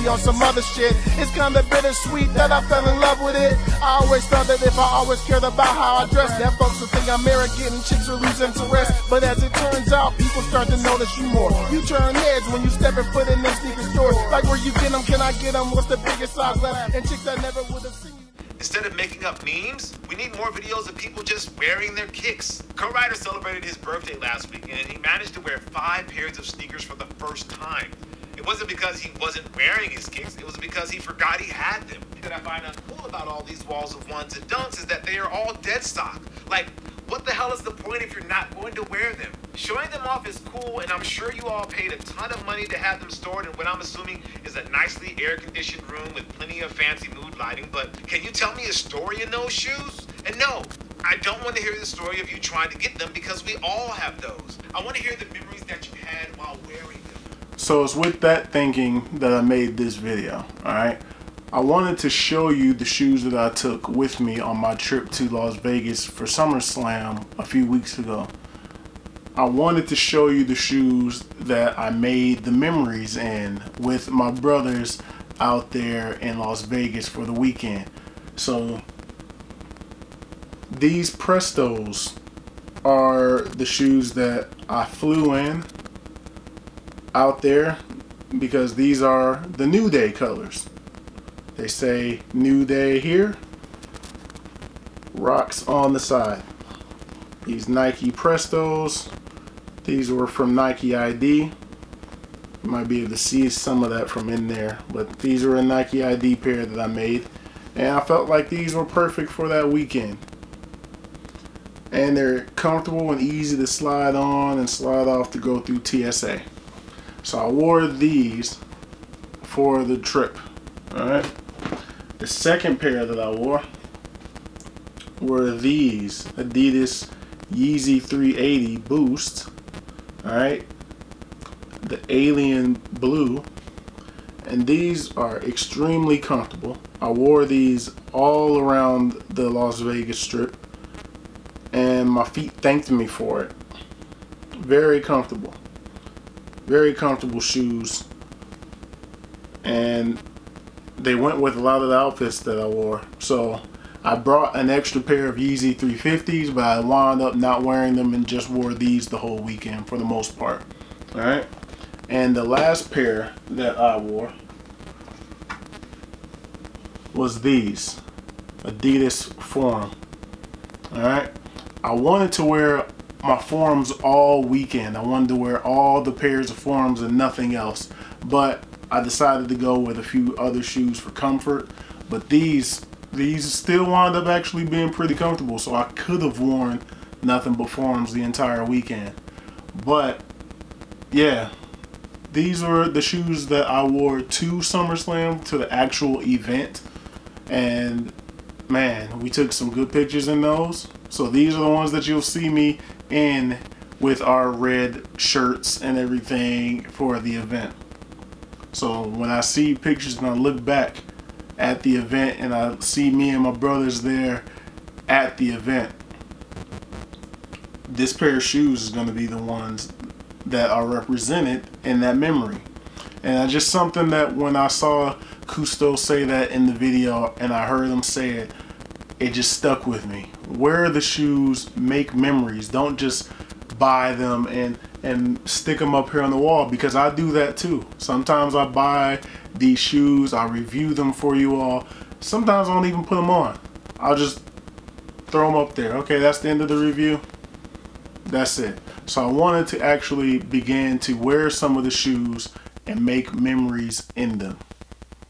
Griffey on some other shit. It's kinda bittersweet that I fell in love with it. I always thought that if I always cared about how I dress, that folks would think I'm arrogant and chicks would lose interest. But as it turns out, people start to notice you more. You turn heads when you step in foot in them sneaker stores. Like, where you get them, can I get them, what's the biggest size left? And chicks that never would have seen you. Instead of making up memes, we need more videos of people just wearing their kicks. Kurt Ryder celebrated his birthday last week, and he managed to wear 5 pairs of sneakers for the first time. It wasn't because he wasn't wearing his kicks, it was because he forgot he had them. What I find uncool about all these walls of ones and dunks is that they are all dead stock. Like, what the hell is the point if you're not going to wear them? Showing them off is cool, and I'm sure you all paid a ton of money to have them stored in what I'm assuming is a nicely air-conditioned room with plenty of fancy mood lighting, but can you tell me a story in those shoes? And no, I don't want to hear the story of you trying to get them, because we all have those. I want to hear the memories that you had while wearing them. So it's with that thinking that I made this video, alright? I wanted to show you the shoes that I took with me on my trip to Las Vegas for SummerSlam a few weeks ago. I wanted to show you the shoes that I made the memories in with my brothers out there in Las Vegas for the weekend. So these Prestos are the shoes that I flew in out there, because these are the New Day colors. They say New Day here, rocks on the side. These Nike Prestos, these were from Nike ID. You might be able to see some of that from in there, but these were a Nike ID pair that I made, and I felt like these were perfect for that weekend. And they're comfortable and easy to slide on and slide off to go through TSA. So I wore these for the trip, alright? The second pair that I wore were these Adidas Yeezy 380 Boost, alright, the Alien Blue, and these are extremely comfortable. I wore these all around the Las Vegas Strip, and my feet thanked me for it. Very comfortable shoes, and they went with a lot of the outfits that I wore. So I brought an extra pair of Yeezy 350s, but I wound up not wearing them and just wore these the whole weekend for the most part. Alright? And the last pair that I wore was these Adidas Forum. Alright? I wanted to wear my Forums all weekend. I wanted to wear all the pairs of Forums and nothing else. But I decided to go with a few other shoes for comfort. But these still wound up actually being pretty comfortable, so I could have worn nothing but Forums the entire weekend. But yeah, these were the shoes that I wore to SummerSlam, to the actual event, and man, we took some good pictures in those. So these are the ones that you'll see me in with our red shirts and everything for the event. So when I see pictures and I look back at the event and I see me and my brothers there at the event, this pair of shoes is going to be the ones that are represented in that memory. And that's just something that when I saw Kustoo say that in the video and I heard him say it, it just stuck with me. Wear the shoes, make memories. Don't just buy them and stick them up here on the wall, because I do that too. Sometimes I buy these shoes, I review them for you all. Sometimes I don't even put them on. I'll just throw them up there. Okay, that's the end of the review. That's it. So I wanted to actually begin to wear some of the shoes and make memories in them.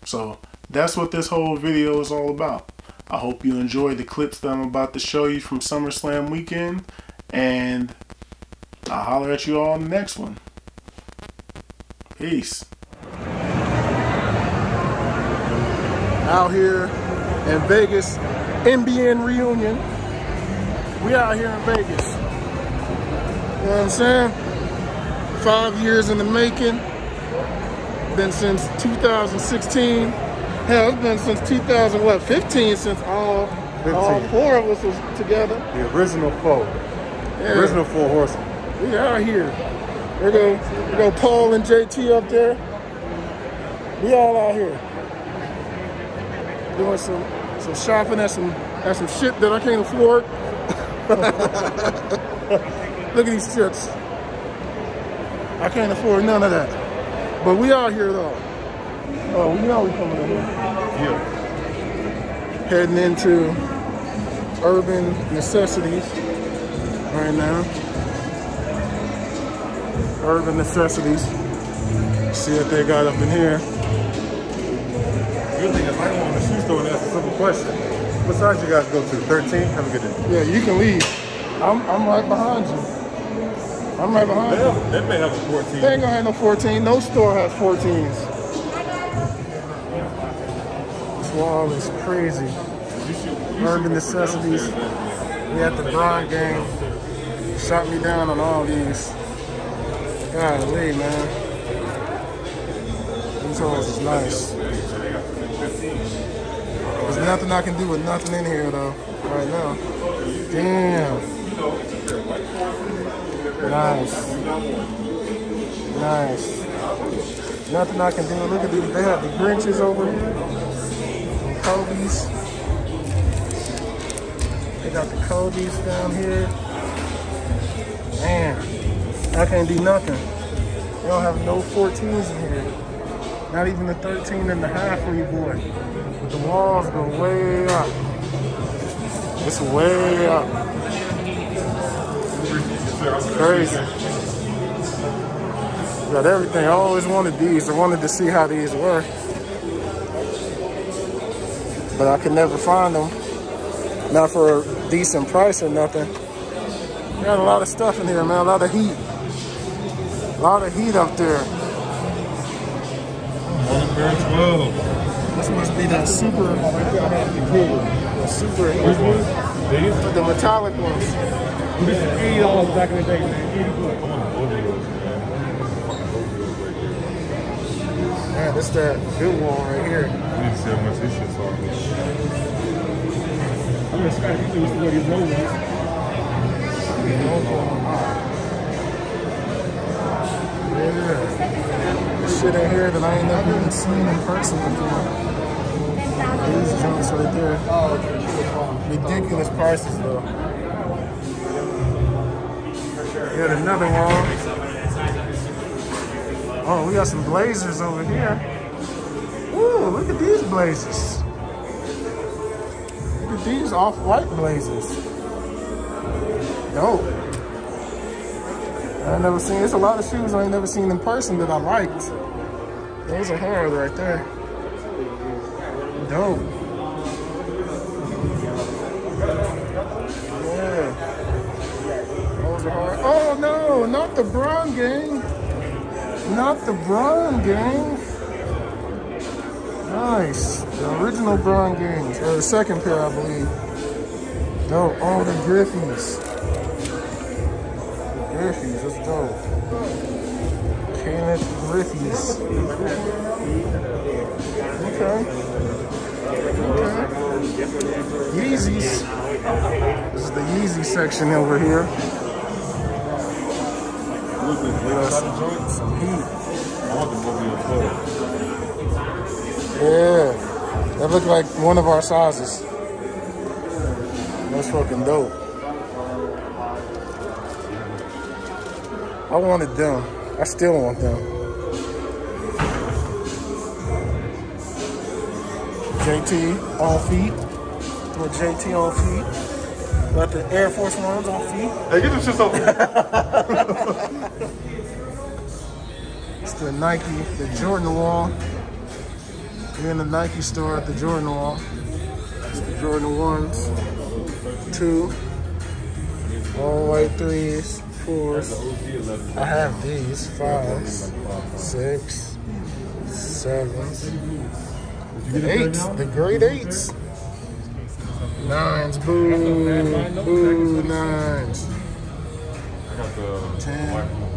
So that's what this whole video is all about. I hope you enjoy the clips that I'm about to show you from SummerSlam weekend, and I'll holler at you all in the next one. Peace. Out here in Vegas, NBN reunion. We out here in Vegas. You know what I'm saying? 5 years in the making. Been since 2016. Hell, it's been since 2015 since all 4 of us was together. The original 4. Yeah. Original 4 horsemen. We out here. We're gonna Paul and JT up there. We all out here doing some shopping at some shit that I can't afford. Look at these shits. I can't afford none of that. But we out here though. Oh, you know we coming in here. Yeah. Heading into Urban Necessities right now. Urban Necessities. See what they got up in here. Really, if I want a shoe store, that's a simple question. What size you guys go to? 13? Have a good day. Yeah, you can leave. I'm right behind you. I'm right behind you. They may have a 14. They ain't gonna have no 14. No store has 14s. This wall is crazy. Urban Necessities. We at the Bron game. Shot me down on all these. Golly, man. These holes is nice. There's nothing I can do with nothing in here, though, right now. Damn. Nice. Nice. Nothing I can do. Look at these. They have the Grinches over here. Kobe's. They got the Kobe's down here. Man, I can't do nothing. They don't have no 14s in here. Not even the 13.5 for you, boy. But the walls go way up. It's way up. It's crazy. Got everything. I always wanted these. I wanted to see how these were, but I could never find them. Not for a decent price or nothing. We got a lot of stuff in here, man. A lot of heat. A lot of heat up there. This must be that super. The super. Which one? The metallic ones. $80 back in the day, man. Man, this that good wall right here. I need to see how much this shit's on. I mean, Scott, you used to wear these low ones. Yeah. This shit in here that I ain't never even seen in person before. These joints right there. Ridiculous prices, though. Got another wall. Oh, we got some blazers over here. Ooh, look at these blazers. Look at these off-white blazers. Dope. I never seen, there's a lot of shoes I ain't never seen in person that I liked. Those are hard right there. Dope. Yeah. Those are hard. Oh no, not the Bron gang. Not the Bron gang. Nice. The original Bron games. Or the second pair, I believe. Dope. Oh, the Griffies. The Griffies. That's dope. Kenneth Griffey's. Okay. Okay. Yeezys. This is the Yeezy section over here. Some heat. I want the movie on foot. Yeah, that looked like one of our sizes. That's fucking dope. I wanted them. I still want them. JT on feet. With JT on feet. Got the Air Force Ones on feet. Hey, get them shits over. It's the Nike, the Jordan wall. We're in the Nike store at the Jordan wall. It's the Jordan 1s, 2, all white 3s, 4s. I have these, 5s, 6, 7s, the 8s, the grade 8s. 9s, boo, boo, 9s. 10, 11,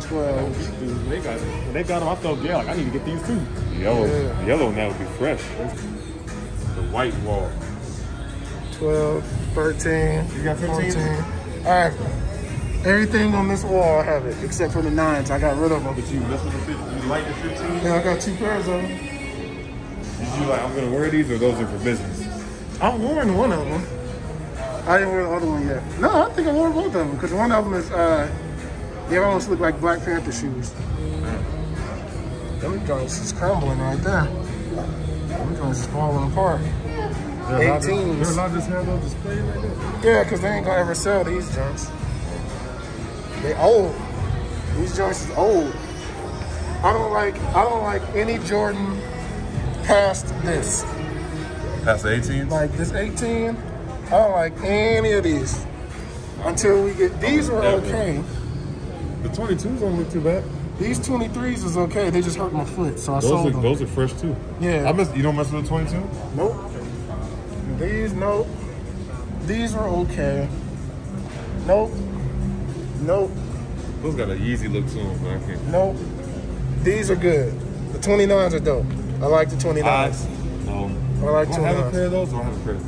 12. Dude, when they got them, I felt, yeah, like, I need to get these too. Yellow, yeah. Yellow now would be fresh. The white wall. 12, 13, you got 14. All right, Everything on this wall I have it, except for the 9s. I got rid of them. But you, that's what the 15, you like the 15? Yeah, I got 2 pairs of them. Did you like, I'm going to wear these, or those are for business? I'm wearing one of them. I didn't wear the other one yet. No, I think I wore both of them, because one of them is, they almost look like Black Panther shoes. Them joints is crumbling right there. Them joints is falling apart. 18s. They're allowed to have those displayed right there? Yeah, because they ain't going to ever sell these joints. They old. These joints is old. I don't like any Jordan past this. Past the 18s? Like this 18, I don't like any of these. Until we get, these were okay. The 22s don't look too bad. These 23s is okay. They just hurt my foot, so I sold them. Those are fresh too. Yeah. You don't mess with the 22? Nope. These, nope. These were okay. Nope. Nope. Those got a Yeezy look to them, but I can't. Nope. These are good. The 29s are dope. I like the 29s. No. I like 29s. Do I have a pair of those, or I have a pair of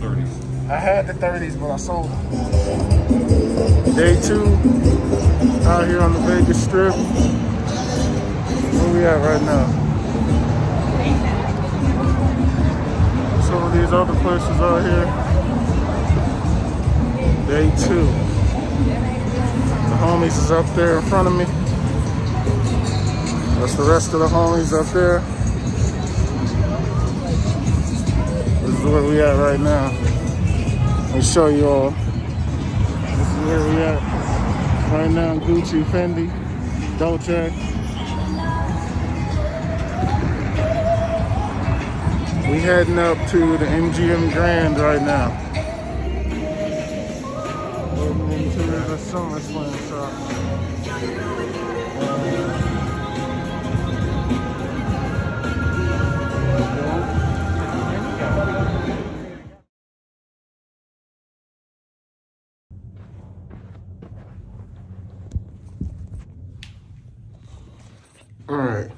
30s? I had the 30s, but I sold them. Day 2, out here on the Vegas Strip. Where we at right now? Some of these other places out here. Day 2. The homies is up there in front of me. That's the rest of the homies up there. This is where we at right now. Let me show you all. This is where we at right now. Gucci, Fendi, Dolce. We heading up to the MGM Grand right now. SummerSlam shop. All right,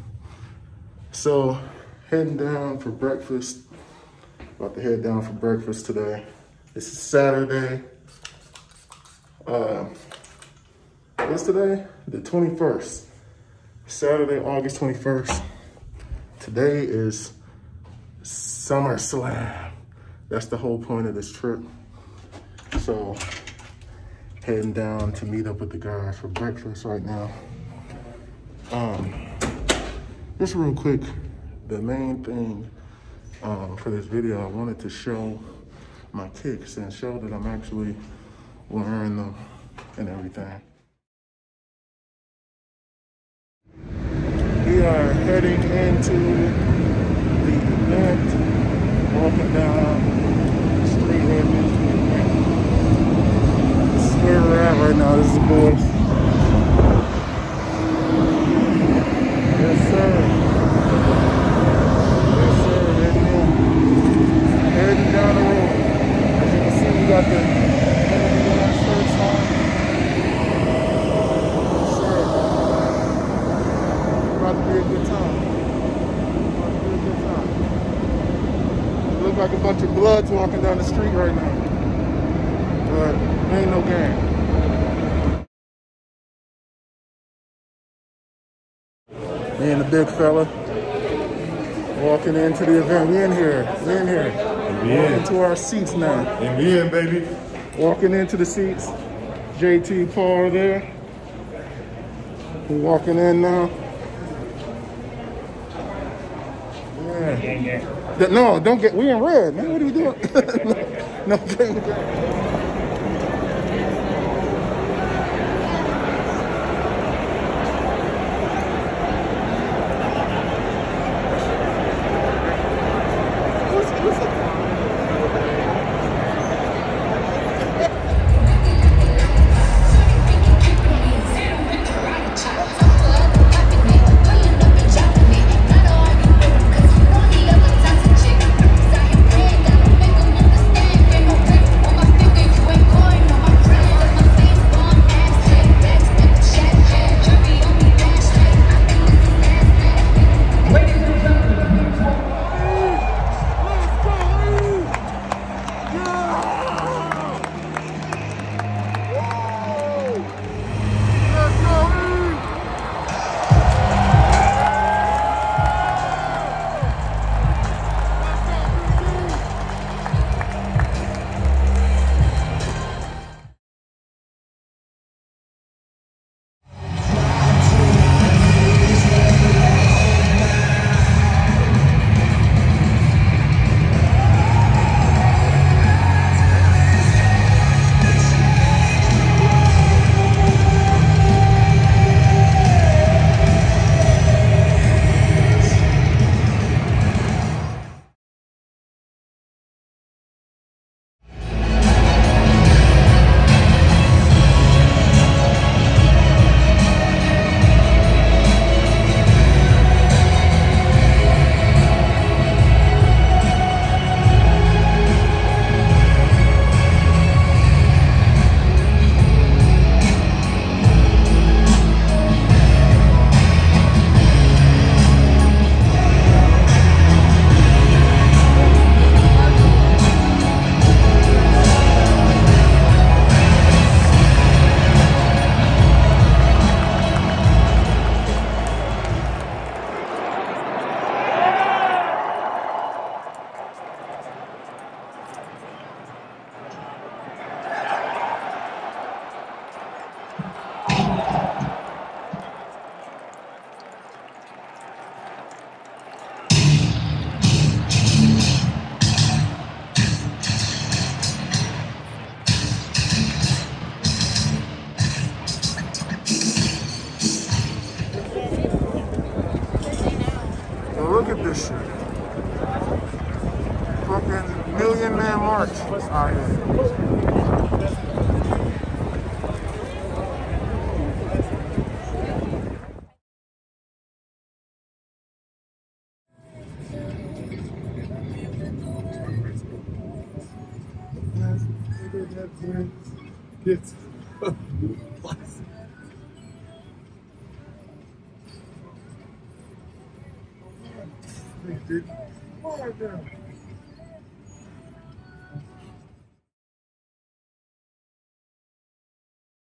so heading down for breakfast. About to head down for breakfast today. This is Saturday. What's today? The 21st. Saturday, August 21st. Today is SummerSlam. That's the whole point of this trip. So, heading down to meet up with the guys for breakfast right now. Just real quick, the main thing for this video, I wanted to show my kicks and show that I'm actually wearing them and everything. We are heading into the event, walking down the street here. This is where we're at right now. This is the boys. Yes, sir. Yes, sir. Heading down the road. As you can see, we got the like a bunch of bloods walking down the street right now. But ain't no game. Me and the big fella walking into the event. We in here. We in here. We're into our seats now. And we in, baby. Walking into the seats. JT Paul there. We're walking in now. Yeah. No, don't get, we in red, man. What are you doing? No, But look at this shit. Fucking Million Man March out here. Dude. Right there.